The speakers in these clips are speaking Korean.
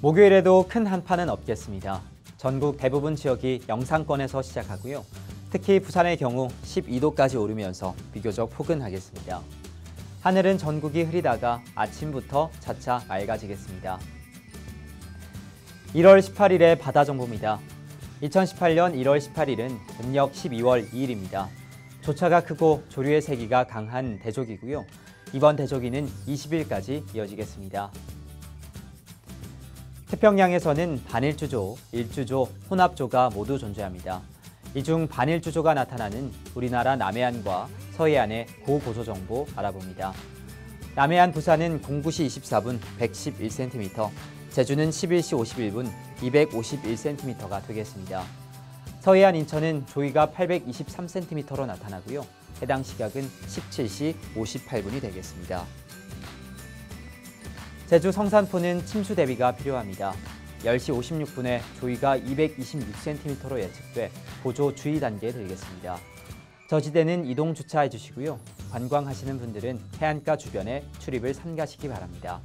목요일에도 큰 한파는 없겠습니다. 전국 대부분 지역이 영상권에서 시작하고요. 특히 부산의 경우 12도까지 오르면서 비교적 포근하겠습니다. 하늘은 전국이 흐리다가 아침부터 차차 맑아지겠습니다. 1월 18일의 바다 정보입니다. 2018년 1월 18일은 음력 12월 2일입니다. 조차가 크고 조류의 세기가 강한 대조기고요. 이번 대조기는 20일까지 이어지겠습니다. 태평양에서는 반일주조, 일주조, 혼합조가 모두 존재합니다. 이 중 반일주조가 나타나는 우리나라 남해안과 서해안의 고고조 정보 알아봅니다. 남해안 부산은 09시 24분 111cm, 제주는 11시 51분 251cm가 되겠습니다. 서해안 인천은 조이가 823cm로 나타나고요. 해당 시각은 17시 58분이 되겠습니다. 제주 성산포는 침수 대비가 필요합니다. 10시 56분에 조이가 226cm로 예측돼 보조 주의 단계에 들겠습니다. 저지대는 이동 주차해 주시고요. 관광하시는 분들은 해안가 주변에 출입을 삼가시기 바랍니다.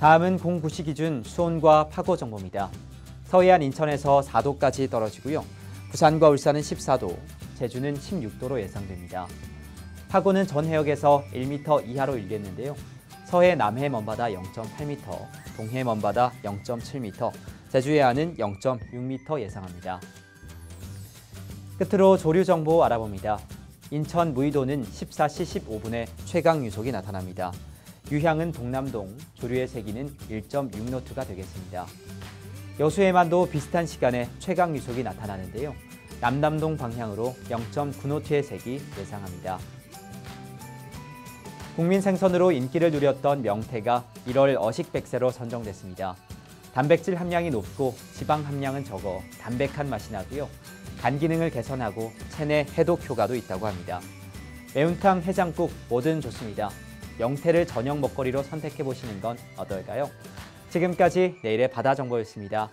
다음은 09시 기준 수온과 파고 정보입니다. 서해안 인천에서 4도까지 떨어지고요. 부산과 울산은 14도, 제주는 16도로 예상됩니다. 파고는 전 해역에서 1m 이하로 일겠는데요. 서해 남해 먼바다 0.8m, 동해 먼바다 0.7m, 제주 해안은 0.6m 예상합니다. 끝으로 조류 정보 알아봅니다. 인천 무이도는 14시 15분에 최강 유속이 나타납니다. 유향은 동남동, 조류의 세기는 1.6노트가 되겠습니다. 여수 해만도 비슷한 시간에 최강 유속이 나타나는데요. 남남동 방향으로 0.9노트의 세기 예상합니다. 국민 생선으로 인기를 누렸던 명태가 1월 어식백새로 선정됐습니다. 단백질 함량이 높고 지방 함량은 적어 담백한 맛이 나고요. 간 기능을 개선하고 체내 해독 효과도 있다고 합니다. 매운탕, 해장국 뭐든 좋습니다. 명태를 저녁 먹거리로 선택해보시는 건 어떨까요? 지금까지 내일의 바다 정보였습니다.